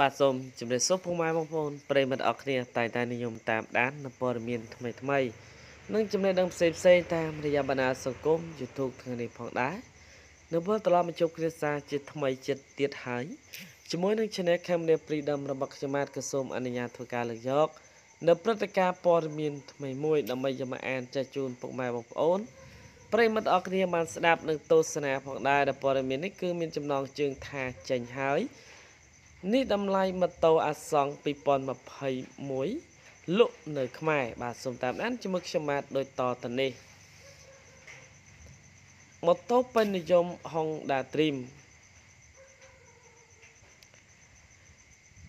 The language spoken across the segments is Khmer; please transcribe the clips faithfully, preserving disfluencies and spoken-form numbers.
បាទសូមជម្រាបសួរពុកម៉ែបងប្អូនប្រិយមិត្តអរគ្នាតែងតែនិយមតាមដាននៅព័ត៌មានថ្មីថ្មី នេះតម្លៃម៉ូតូ Asang 2021 លក់នៅខ្មែរបាទសូមតាមដានជាមួយខ្ញុំបាទដូចតទៅនេះម៉ូតូពេញនិយម Honda Dream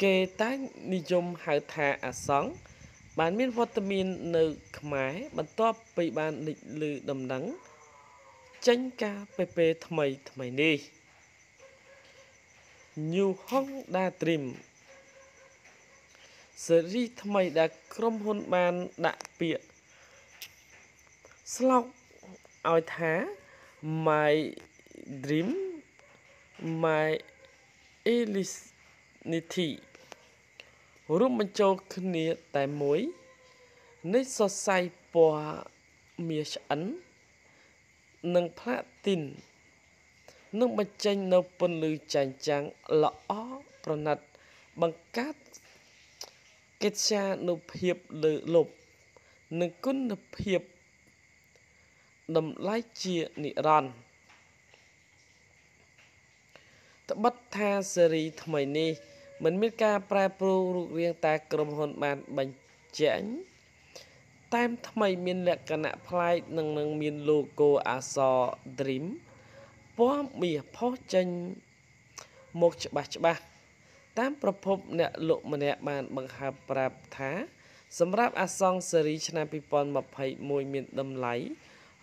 គេតែងនិយមហៅថា Asang បានមានវត្តមាននៅខ្មែរបន្ទាប់ពីបានលេចលឺដំណឹងចេញការពេពេថ្មីថ្មីនេះ New Honda Dream ស៊េរីថ្មីដែលក្រុមហ៊ុនបានដាក់ពាក្យស្លោកឲ្យថា My Dream My Eternity រួមបញ្ចូលគ្នាតែមួយនេះសរសៃពណ៌មាសឆ្អិននិងផ្លាទីន នឹងបញ្ចេញនៅពន្លឺចាំងចាំងល្អប្រណិតបង្កើតកិច្ចការនុភាពលើលប់និងគុណភាពតម្លៃជានិរន្តរ៍ត្បិតថាស៊េរីថ្មីនេះមិនមានការប្រែប្រួលរូបរាងតែក្រុមហ៊ុនបានបញ្ចេញតែថ្មីមានលក្ខណៈប្លែកនិងនឹងមាន logo អក្សរ Dream ពណ៌មាសផុសចេញមកច្បាស់ច្បាស់តាមប្រភពអ្នកលក់ម្នាក់បានបង្ហើបប្រាប់ថាសម្រាប់ Asang ស៊េរីឆ្នាំ 2021 មានតម្លៃ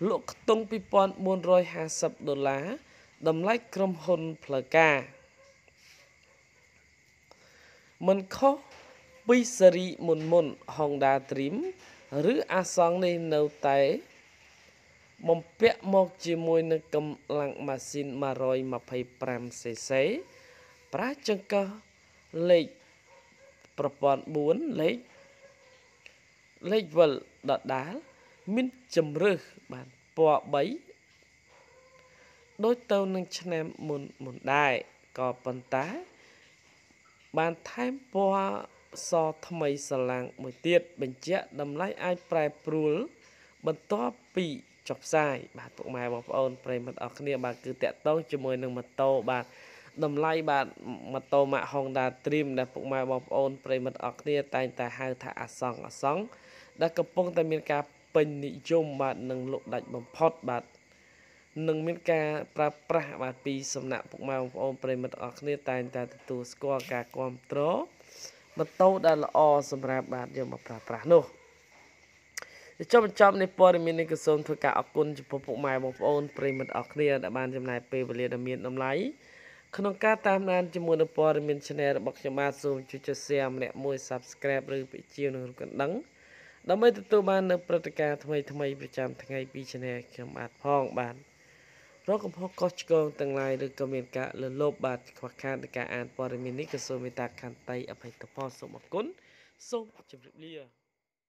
លក់ខ្ទង់ two thousand four hundred fiftyដុល្លារ តម្លៃក្រុមហ៊ុនផ្លូវការមិនខុសពីស៊េរីមុនមុន Honda Dream ឬ Asang នេះនៅតែ បំពាក់មកជាមួយនឹងកម្លាំងម៉ាស៊ីន one twenty-five cc ប្រើចង្កឹះលេខប្រព័ន្ធ four លេខលេខវិលដដាលមានជំរឹះបានពណ៌ three ដូចទៅនឹងឆ្នាំមុនមុនដែរក៏ប៉ុន្តែបានថែមពណ៌សថ្មីស្រឡាងមួយទៀតបញ្ជាក់តម្លៃអាចប្រែប្រួលបន្ទាប់ពី ចុះផ្សាយបាទពុកម៉ែបងប្អូនប្រិយមិត្តអរគ្នាបាទគឺតាក់ទងជាមួយនឹងម៉ូតូបាទតម្លៃបាទម៉ូតូម៉ាក់ Honda Dream ដែលពុកម៉ែបងប្អូនប្រិយមិត្តអរគ្នាតែងតែហៅថា Asang Asang ដែលកំពុងតែមានការពេញនិយមបាទនិងលក់ដាច់បំផុតបាទនឹងមានការប្រើប្រាស់បាទពីសំណាក់ពុកម៉ែបងប្អូនប្រិយមិត្តអរគ្នាតែងតែទទួលស្គាល់ការគាំទ្រម៉ូតូដែលល្អសម្រាប់បាទយកមកប្រើប្រាស់នោះ ចុះបញ្ចប់នេះព័ត៌មាននេះក៏សូមធ្វើការអរគុណចំពោះពុកម៉ែបងប្អូនប្រិយមិត្តអរគ្នាដែលបានចំណាយពេលវេលាដ៏មានតម្លៃក្នុងការតាមដានជាមួយនឹងព័ត៌មាន Channel របស់ខ្ញុំបាទសូមជួយចុច Share ម្នាក់មួយ Subscribe ឬបញ្ជាលនៅកណ្ដឹងដើម្បីទទួលបាននូវព្រឹត្តិការណ៍ថ្មីៗប្រចាំថ្ងៃពី Channel ខ្ញុំបាទផងបាទរកកំហុសកុសឆ្គងទាំងឡាយឬក៏មានការលើសលប់បាទខ្វះខាតនៃការអានព័ត៌មាននេះក៏សូមមេត្តាខន្តីអភ័យទោសសូមអរគុណសូមជម្រាបលា